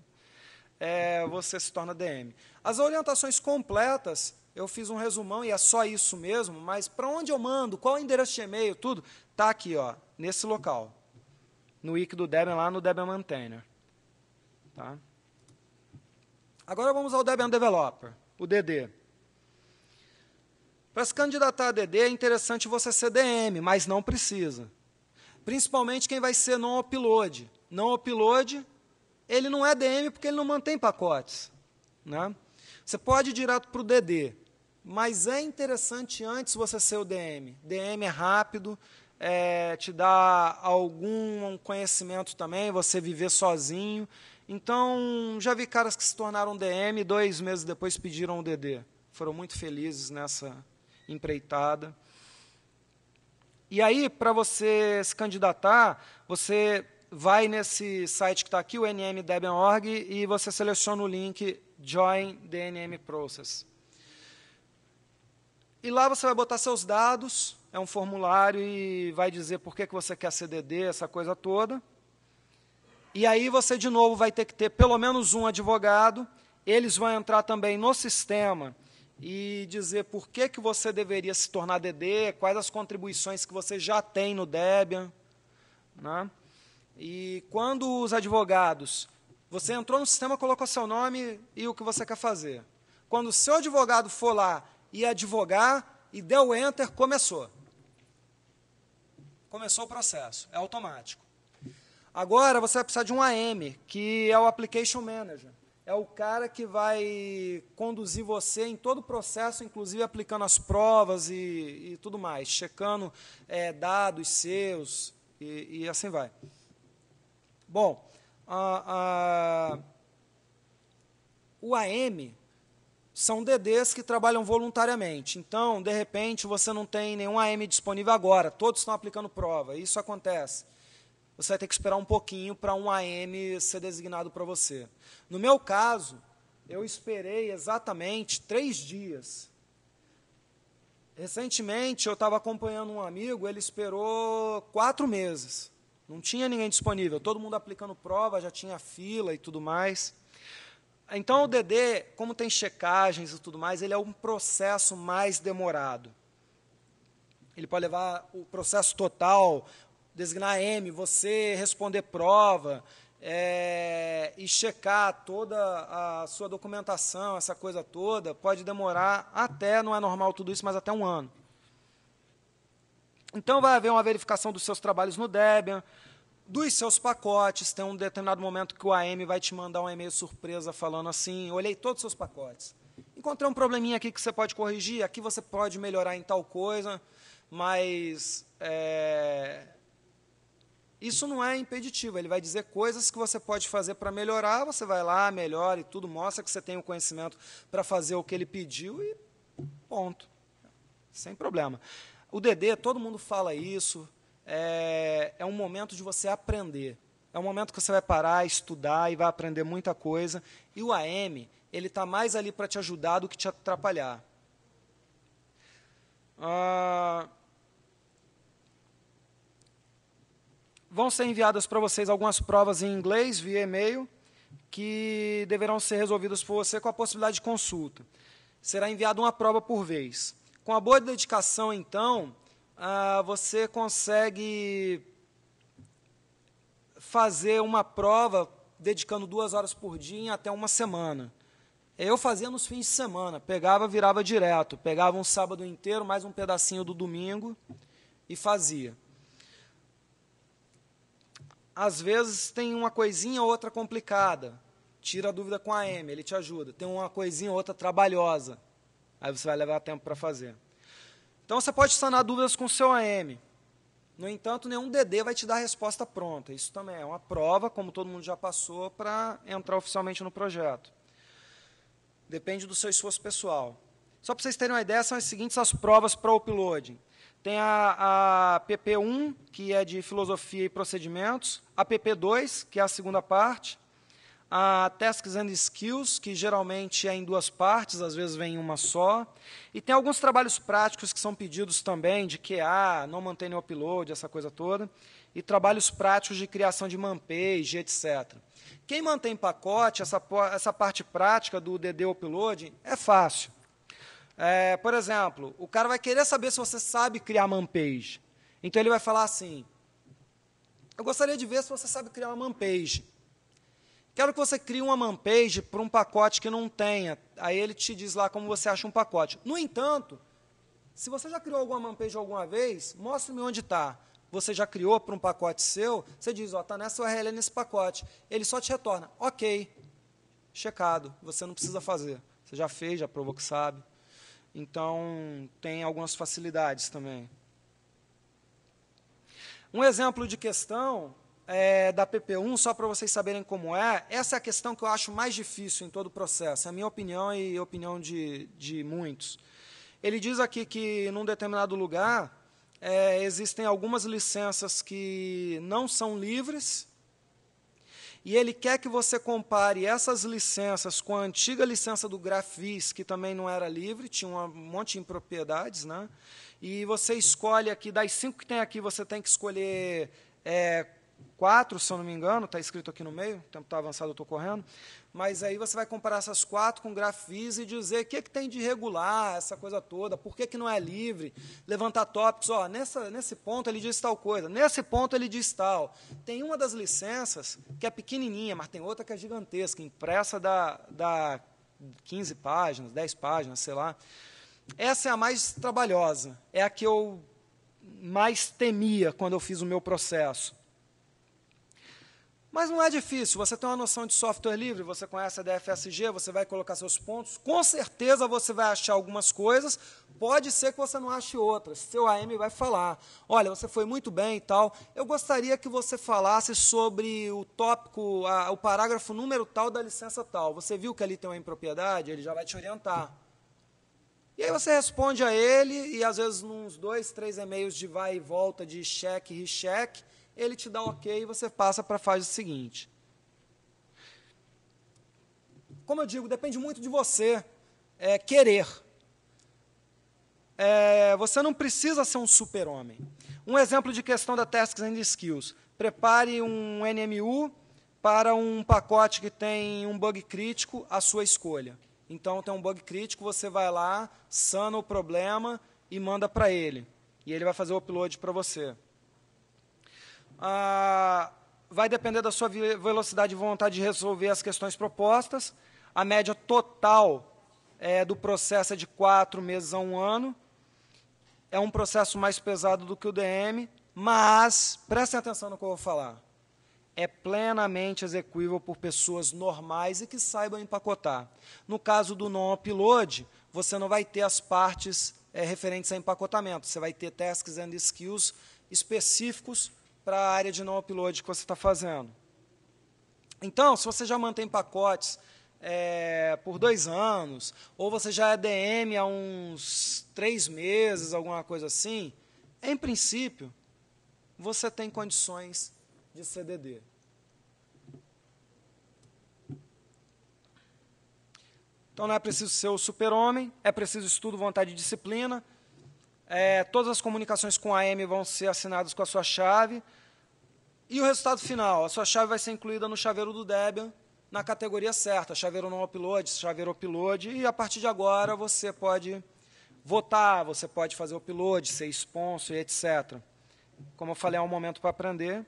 É, você se torna D M. As orientações completas... Eu fiz um resumão e é só isso mesmo, mas para onde eu mando, qual o endereço de e-mail, tudo, está aqui, ó, nesse local, no wiki do Debian, lá no Debian Maintainer. Tá? Agora vamos ao Debian Developer, o D D. Para se candidatar a D D é interessante você ser D M, mas não precisa. Principalmente quem vai ser non-upload. Non-upload, ele não é D M porque ele não mantém pacotes. Né? Você pode ir direto para o D D, mas é interessante antes você ser o D M. D M é rápido, é, te dá algum conhecimento também, você viver sozinho. Então, já vi caras que se tornaram D M e dois meses depois pediram o D D. Foram muito felizes nessa empreitada. E aí, para você se candidatar, você vai nesse site que está aqui, o N M Debian ponto org, e você seleciona o link... Join D N M Process. E lá você vai botar seus dados, é um formulário e vai dizer por que, que você quer C D D, essa coisa toda. E aí você, de novo, vai ter que ter pelo menos um advogado. Eles vão entrar também no sistema e dizer por que, que você deveria se tornar D D, quais as contribuições que você já tem no Debian. Né? E quando os advogados... Você entrou no sistema, colocou seu nome e o que você quer fazer. Quando o seu advogado for lá e advogar, e der o Enter, começou. Começou o processo, é automático. Agora, você vai precisar de um A M, que é o Application Manager. É o cara que vai conduzir você em todo o processo, inclusive aplicando as provas e, e tudo mais, checando é, dados seus e, e assim vai. Bom... Uh, uh, o A M são D Ds que trabalham voluntariamente. Então, de repente, você não tem nenhum A M disponível agora. Todos estão aplicando prova. Isso acontece. Você vai ter que esperar um pouquinho para um A M ser designado para você. No meu caso, eu esperei exatamente três dias. Recentemente, eu estava acompanhando um amigo, ele esperou quatro meses. Não tinha ninguém disponível, todo mundo aplicando prova, já tinha fila e tudo mais. Então, o D D, como tem checagens e tudo mais, ele é um processo mais demorado. Ele pode levar o processo total, designar M, você responder prova, é, e checar toda a sua documentação, essa coisa toda, pode demorar até, não é normal tudo isso, mas até um ano. Então, vai haver uma verificação dos seus trabalhos no Debian, dos seus pacotes. Tem um determinado momento que o A M vai te mandar um e-mail surpresa falando assim, olhei todos os seus pacotes. Encontrei um probleminha aqui que você pode corrigir, aqui você pode melhorar em tal coisa, mas é, isso não é impeditivo, ele vai dizer coisas que você pode fazer para melhorar, você vai lá, melhora e tudo, mostra que você tem o conhecimento para fazer o que ele pediu e ponto, sem problema. O D D, todo mundo fala isso, é, é um momento de você aprender, é um momento que você vai parar, estudar e vai aprender muita coisa, e o A M... ele está mais ali para te ajudar do que te atrapalhar. Ah, vão ser enviadas para vocês algumas provas em inglês, via e-mail, que deverão ser resolvidas por você com a possibilidade de consulta. Será enviada uma prova por vez. Com a boa dedicação, então, ah, você consegue fazer uma prova dedicando duas horas por dia em até uma semana. Eu fazia nos fins de semana, pegava, virava direto, pegava um sábado inteiro, mais um pedacinho do domingo e fazia. Às vezes tem uma coisinha ou outra complicada, tira a dúvida com a A M, ele te ajuda. Tem uma coisinha ou outra trabalhosa, aí você vai levar tempo para fazer. Então você pode sanar dúvidas com o seu A M. No entanto, nenhum D D vai te dar a resposta pronta. Isso também é uma prova, como todo mundo já passou, para entrar oficialmente no projeto. Depende do seu esforço pessoal. Só para vocês terem uma ideia, são as seguintes as provas para uploading. Tem a, a P P um, que é de filosofia e procedimentos, a P P dois, que é a segunda parte, a Tasks and Skills, que geralmente é em duas partes, às vezes vem em uma só, e tem alguns trabalhos práticos que são pedidos também, de Q A, não mantém o upload, essa coisa toda, e trabalhos práticos de criação de manpage, etcétera. Quem mantém pacote, essa, essa parte prática do D D upload é fácil. É, por exemplo, o cara vai querer saber se você sabe criar manpage. Então, ele vai falar assim, eu gostaria de ver se você sabe criar uma manpage. Quero que você crie uma manpage para um pacote que não tenha. Aí ele te diz lá como você acha um pacote. No entanto, se você já criou alguma manpage alguma vez, mostre-me onde está. Você já criou para um pacote seu, você diz, ó, está nessa U R L nesse pacote. Ele só te retorna, ok, checado, você não precisa fazer. Você já fez, já provou que sabe. Então, tem algumas facilidades também. Um exemplo de questão é, da P P um, só para vocês saberem como é, essa é a questão que eu acho mais difícil em todo o processo, é a minha opinião e a opinião de, de muitos. Ele diz aqui que, num determinado lugar, É, existem algumas licenças que não são livres, e ele quer que você compare essas licenças com a antiga licença do Grafis, que também não era livre, tinha um monte de impropriedades, né? E você escolhe aqui, das cinco que tem aqui, você tem que escolher é, quatro, se eu não me engano, está escrito aqui no meio, o tempo está avançado, eu estou correndo, mas aí você vai comparar essas quatro com o Grafis e dizer o que, é que tem de irregular, essa coisa toda, por que, que não é livre, levantar tópicos, ó, nessa, nesse ponto ele diz tal coisa, nesse ponto ele diz tal. Tem uma das licenças que é pequenininha, mas tem outra que é gigantesca, impressa da, da quinze páginas, dez páginas, sei lá. Essa é a mais trabalhosa, é a que eu mais temia quando eu fiz o meu processo. Mas não é difícil, você tem uma noção de software livre, você conhece a D F S G, você vai colocar seus pontos, com certeza você vai achar algumas coisas, pode ser que você não ache outras, seu A M vai falar, olha, você foi muito bem e tal, eu gostaria que você falasse sobre o tópico, a, o parágrafo número tal da licença tal, você viu que ali tem uma impropriedade, ele já vai te orientar. E aí você responde a ele, e às vezes uns dois, três e-mails de vai e volta, de cheque, recheque, ele te dá ok e você passa para a fase seguinte. Como eu digo, depende muito de você é, querer. É, você não precisa ser um super-homem. Um exemplo de questão da Tasks and Skills. Prepare um N M U para um pacote que tem um bug crítico à sua escolha. Então, tem um bug crítico, você vai lá, sana o problema e manda para ele. e ele vai fazer o upload para você. Ah, vai depender da sua velocidade e vontade de resolver as questões propostas. A média total é, do processo é de quatro meses a um ano. É um processo mais pesado do que o D M, mas prestem atenção no que eu vou falar. É plenamente execuível por pessoas normais e que saibam empacotar. No caso do non-upload, você não vai ter as partes é, referentes a empacotamento. Você vai ter tasks and skills específicos para a área de non-upload que você está fazendo. Então, se você já mantém pacotes é, por dois anos, ou você já é D M há uns três meses, alguma coisa assim, em princípio, você tem condições de C D D. Então, não é preciso ser o super-homem, é preciso estudo, vontade e disciplina. É, todas as comunicações com a A M vão ser assinadas com a sua chave. E o resultado final, a sua chave vai ser incluída no chaveiro do Debian, na categoria certa, chaveiro não upload, chaveiro upload, e a partir de agora você pode votar, você pode fazer upload, ser sponsor, etcétera. Como eu falei, é um momento para aprender.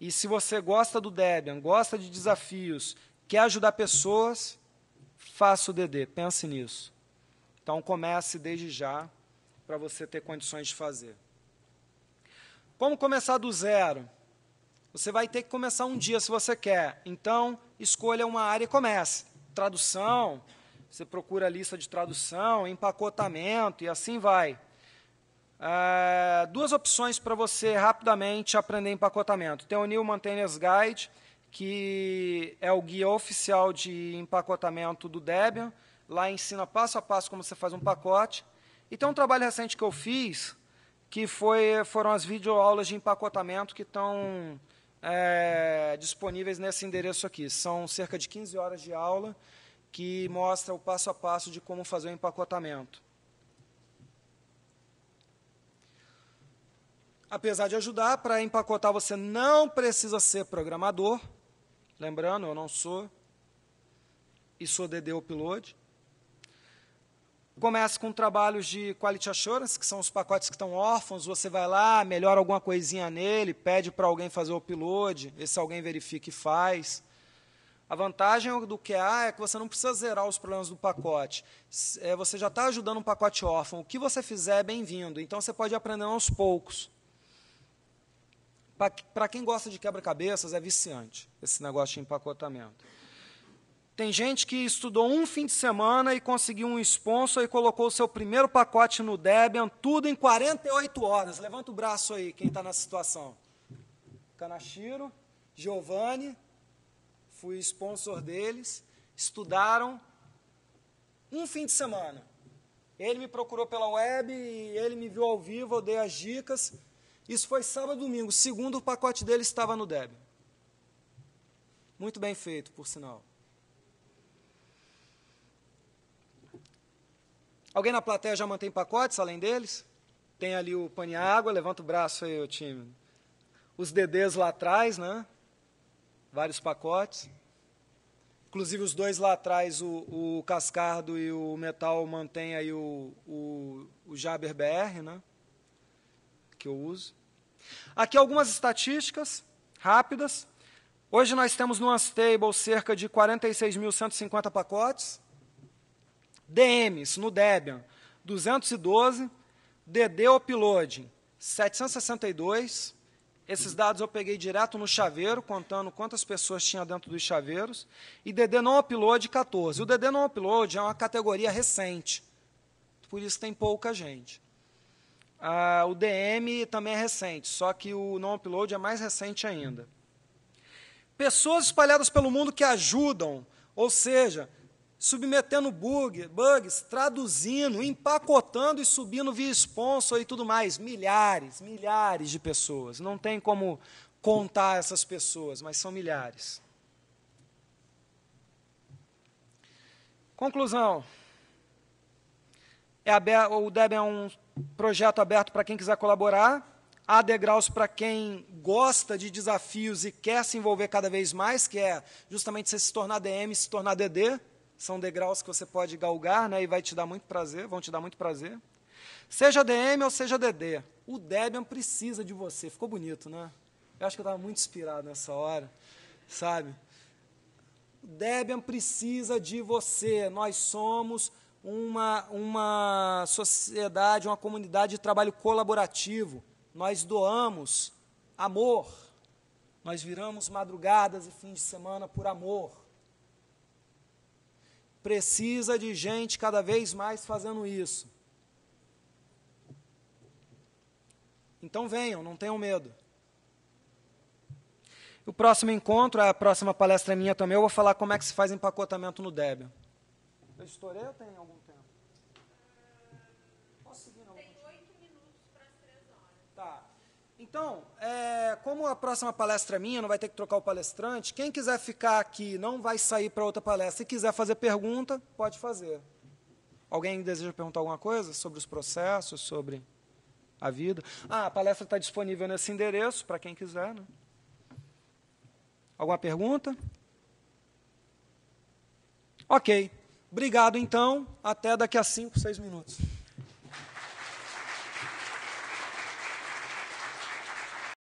E se você gosta do Debian, gosta de desafios, quer ajudar pessoas, faça o D D, pense nisso. Então, comece desde já, para você ter condições de fazer. Como começar do zero? Você vai ter que começar um dia, se você quer. Então, escolha uma área e comece. Tradução, você procura a lista de tradução, empacotamento, e assim vai. Uh, duas opções para você rapidamente aprender empacotamento. Tem o New Maintainers Guide, que é o guia oficial de empacotamento do Debian. Lá ensina passo a passo como você faz um pacote. E tem um trabalho recente que eu fiz, que foi, foram as videoaulas de empacotamento que estão é, disponíveis nesse endereço aqui. São cerca de quinze horas de aula que mostra o passo a passo de como fazer o empacotamento. Apesar de ajudar, para empacotar você não precisa ser programador. Lembrando, eu não sou. E sou D D Upload. Comece com trabalhos de Quality Assurance, que são os pacotes que estão órfãos. Você vai lá, melhora alguma coisinha nele, pede para alguém fazer o upload, esse alguém verifica e faz. A vantagem do Q A é que você não precisa zerar os problemas do pacote. Você já está ajudando um pacote órfão. O que você fizer é bem-vindo. Então, você pode aprender aos poucos. Para quem gosta de quebra-cabeças, é viciante esse negócio de empacotamento. Tem gente que estudou um fim de semana e conseguiu um sponsor e colocou o seu primeiro pacote no Debian, tudo em quarenta e oito horas. Levanta o braço aí, quem está nessa situação. Kanashiro, Giovanni, fui sponsor deles, estudaram um fim de semana. Ele me procurou pela web, e ele me viu ao vivo, eu dei as dicas. Isso foi sábado e domingo. Segundo, o pacote dele estava no Debian. Muito bem feito, por sinal. Alguém na plateia já mantém pacotes, além deles? Tem ali o pane água, levanta o braço aí, o time. Os D Ds lá atrás, né? Vários pacotes. Inclusive, os dois lá atrás, o, o Cascardo e o Metal, mantém aí o, o, o Jaber B R, né? Que eu uso. Aqui algumas estatísticas rápidas. Hoje nós temos no Unstable cerca de quarenta e seis mil cento e cinquenta pacotes. D Ms no Debian, duzentos e doze, D D Uploading, setecentos e sessenta e dois, esses dados eu peguei direto no chaveiro, contando quantas pessoas tinha dentro dos chaveiros, e D D não upload, quatorze. O D D não upload é uma categoria recente, por isso tem pouca gente. Ah, o D M também é recente, só que o não upload é mais recente ainda. Pessoas espalhadas pelo mundo que ajudam, ou seja, submetendo bug, bugs, traduzindo, empacotando e subindo via sponsor e tudo mais. Milhares, milhares de pessoas. Não tem como contar essas pessoas, mas são milhares. Conclusão. É aberto, o Debian é um projeto aberto para quem quiser colaborar. Há degraus para quem gosta de desafios e quer se envolver cada vez mais, que é justamente você se tornar D M, se tornar D D. São degraus que você pode galgar, né, e vai te dar muito prazer, vão te dar muito prazer. Seja D M ou seja D D, o Debian precisa de você. Ficou bonito, né? Eu acho que eu estava muito inspirado nessa hora, sabe? O Debian precisa de você. Nós somos uma, uma sociedade, uma comunidade de trabalho colaborativo. Nós doamos amor. Nós viramos madrugadas e fins de semana por amor. Precisa de gente cada vez mais fazendo isso. Então venham, não tenham medo. O próximo encontro, a próxima palestra é minha também, eu vou falar como é que se faz empacotamento no Debian. Eu estourei ou tem algum tempo? Posso seguir? Não? Tem oito minutos para as três horas. Tá. Então, é, como a próxima palestra é minha, não vai ter que trocar o palestrante, quem quiser ficar aqui, não vai sair para outra palestra, se quiser fazer pergunta, pode fazer. Alguém deseja perguntar alguma coisa sobre os processos, sobre a vida? Ah, a palestra está disponível nesse endereço, para quem quiser, né? Alguma pergunta? Ok. Obrigado, então. Até daqui a cinco, seis minutos.